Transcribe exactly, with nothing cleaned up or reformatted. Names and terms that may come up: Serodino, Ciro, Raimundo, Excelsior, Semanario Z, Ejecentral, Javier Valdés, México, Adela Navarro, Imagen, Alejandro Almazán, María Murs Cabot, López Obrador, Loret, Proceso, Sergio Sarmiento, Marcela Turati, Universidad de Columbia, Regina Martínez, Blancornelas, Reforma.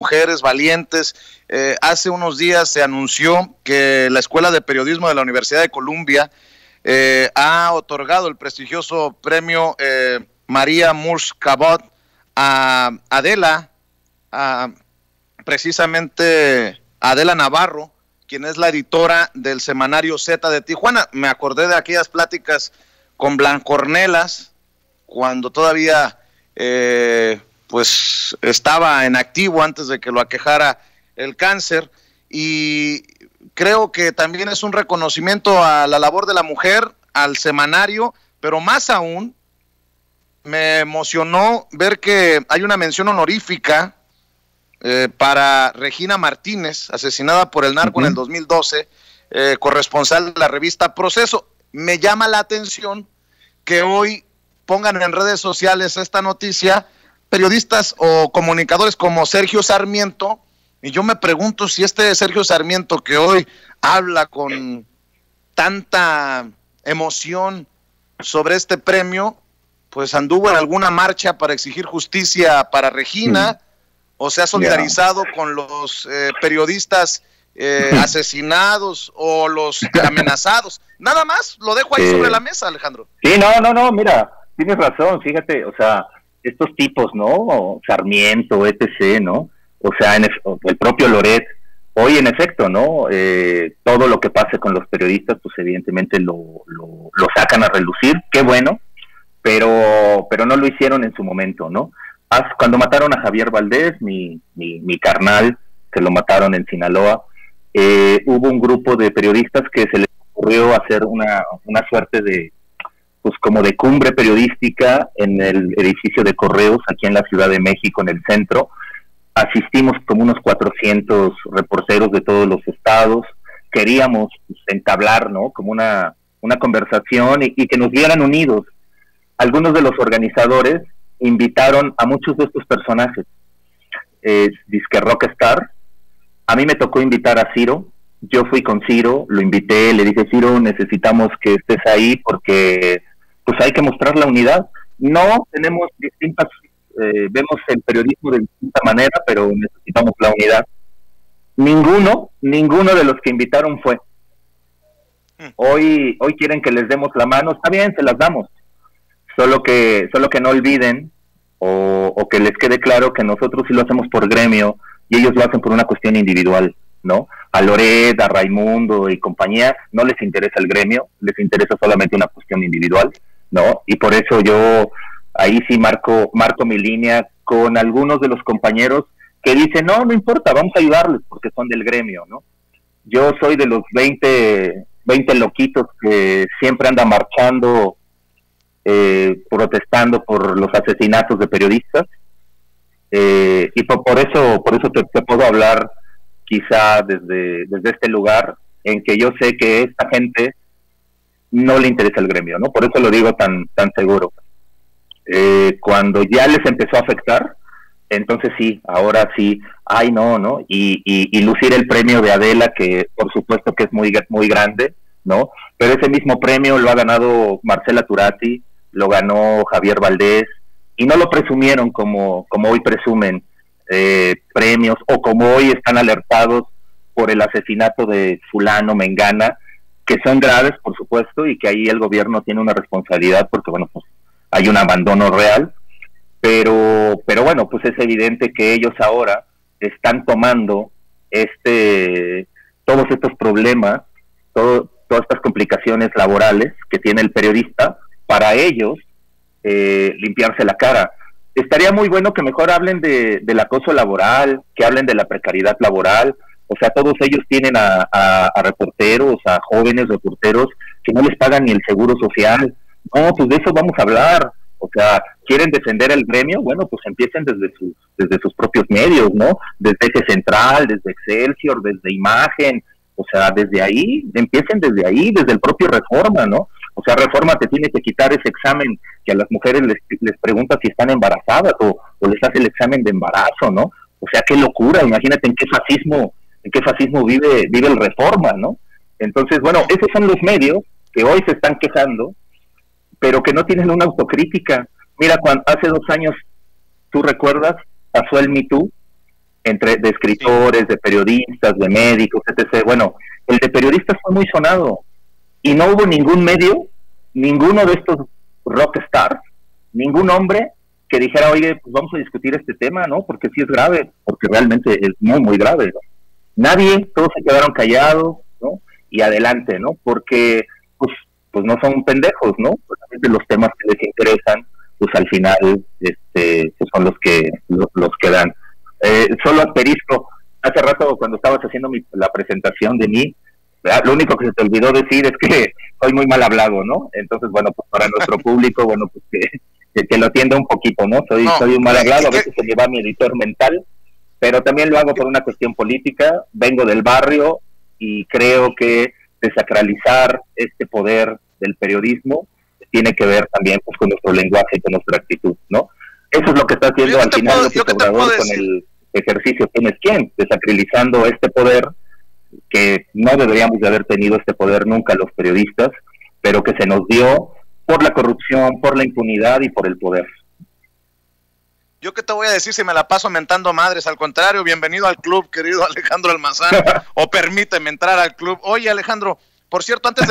mujeres valientes. Eh, hace unos días se anunció que la Escuela de Periodismo de la Universidad de Columbia eh, ha otorgado el prestigioso premio eh, María Murs Cabot a Adela, a precisamente Adela Navarro, quien es la editora del Semanario Z de Tijuana. Me acordé de aquellas pláticas con Blancornelas, cuando todavía eh, pues estaba en activo antes de que lo aquejara el cáncer, y creo que también es un reconocimiento a la labor de la mujer, al semanario, pero más aún me emocionó ver que hay una mención honorífica eh, para Regina Martínez, asesinada por el narco uh-huh. en el dos mil doce, eh, corresponsal de la revista Proceso. Me llama la atención que hoy pongan en redes sociales esta noticia periodistas o comunicadores como Sergio Sarmiento, y yo me pregunto si este Sergio Sarmiento, que hoy habla con tanta emoción sobre este premio, pues anduvo en alguna marcha para exigir justicia para Regina, o se ha solidarizado yeah. con los eh, periodistas eh, asesinados o los amenazados. Nada más, lo dejo ahí eh, sobre la mesa, Alejandro. Sí, no, no, no, mira, tienes razón, fíjate, o sea, estos tipos, ¿no? Sarmiento, etcétera, ¿no? O sea, en el propio Loret, hoy en efecto, ¿no? Eh, todo lo que pase con los periodistas, pues evidentemente lo, lo, lo sacan a relucir, qué bueno, pero, pero no lo hicieron en su momento, ¿no? Cuando mataron a Javier Valdés, mi, mi, mi carnal, que lo mataron en Sinaloa, eh, hubo un grupo de periodistas que se les ocurrió hacer una, una suerte de, pues como de cumbre periodística en el edificio de Correos, aquí en la Ciudad de México, en el centro. Asistimos como unos cuatrocientos reporteros de todos los estados. Queríamos pues, entablar, ¿no?, como una, una conversación y, y que nos vieran unidos. Algunos de los organizadores invitaron a muchos de estos personajes. Eh, Disque Rockstar. A mí me tocó invitar a Ciro. Yo fui con Ciro, lo invité, le dije, Ciro, necesitamos que estés ahí porque pues hay que mostrar la unidad. No tenemos distintas... Eh, vemos el periodismo de distinta manera, pero necesitamos la unidad. Ninguno, ninguno de los que invitaron fue. Hoy, hoy quieren que les demos la mano, está bien, se las damos. Solo que, solo que no olviden o, o que les quede claro que nosotros sí lo hacemos por gremio y ellos lo hacen por una cuestión individual, ¿no? A Loret, a Raimundo y compañía no les interesa el gremio, les interesa solamente una cuestión individual, ¿no? Y por eso yo... ahí sí marco, marco mi línea con algunos de los compañeros que dicen, no, no importa, vamos a ayudarles porque son del gremio, ¿no? Yo soy de los veinte, veinte loquitos que siempre andan marchando, eh, protestando por los asesinatos de periodistas, eh, y por, por eso por eso te, te puedo hablar quizá desde, desde este lugar en que yo sé que esta gente no le interesa el gremio, ¿no? Por eso lo digo tan, tan seguro. Eh, cuando ya les empezó a afectar, entonces sí, ahora sí, ay no, ¿no? Y, y, y lucir el premio de Adela, que por supuesto que es muy, muy grande, ¿no? Pero ese mismo premio lo ha ganado Marcela Turati, lo ganó Javier Valdés, y no lo presumieron como, como hoy presumen eh, premios, o como hoy están alertados por el asesinato de fulano, mengana, que son graves, por supuesto, y que ahí el gobierno tiene una responsabilidad, porque bueno, pues hay un abandono real, pero pero bueno, pues es evidente que ellos ahora están tomando este todos estos problemas, todo, todas estas complicaciones laborales que tiene el periodista, para ellos eh, limpiarse la cara. Estaría muy bueno que mejor hablen de, del acoso laboral, que hablen de la precariedad laboral, o sea, todos ellos tienen a, a, a reporteros, a jóvenes reporteros que no les pagan ni el seguro social. No, pues de eso vamos a hablar. O sea, ¿quieren defender el gremio? Bueno, pues empiecen desde sus, desde sus propios medios, ¿no? Desde Ejecentral, desde Excelsior, desde Imagen. O sea, desde ahí, empiecen desde ahí, desde el propio Reforma, ¿no? O sea, Reforma te tiene que quitar ese examen que a las mujeres les, les pregunta si están embarazadas o, o les hace el examen de embarazo, ¿no? O sea, qué locura, imagínate en qué fascismo, en qué fascismo vive, vive el Reforma, ¿no? Entonces, bueno, esos son los medios que hoy se están quejando, pero que no tienen una autocrítica. Mira, cuando hace dos años, tú recuerdas, pasó el Me Too, entre de escritores, de periodistas, de médicos, etcétera. Bueno, el de periodistas fue muy sonado y no hubo ningún medio, ninguno de estos rockstars, ningún hombre que dijera, oye, pues vamos a discutir este tema, ¿no? Porque sí es grave, porque realmente es muy, muy grave, ¿no? Nadie, todos se quedaron callados, ¿no? Y adelante, ¿no? Porque, pues, pues no son pendejos, ¿no? Pues, los temas que les interesan, pues al final, este, pues son los que los, los que dan. Eh, solo asterisco, hace rato cuando estabas haciendo mi, la presentación de mí, ¿verdad? Lo único que se te olvidó decir es que soy muy mal hablado, ¿no? Entonces, bueno, pues para nuestro público, bueno, pues que... que lo atienda un poquito, ¿no? Soy, no, soy un mal hablado, a veces se me va mi editor mental, pero también lo hago por una cuestión política, vengo del barrio y creo que desacralizar este poder del periodismo tiene que ver también pues con nuestro lenguaje y con nuestra actitud, ¿no? Eso es lo que está haciendo al final López Obrador con el ejercicio ¿Quién es quién? Desacralizando este poder, que no deberíamos de haber tenido este poder nunca los periodistas, pero que se nos dio por la corrupción, por la impunidad y por el poder. Yo qué te voy a decir si me la paso mentando madres, al contrario, bienvenido al club, querido Alejandro Almazán, o permíteme entrar al club. Oye, Alejandro, por cierto, antes de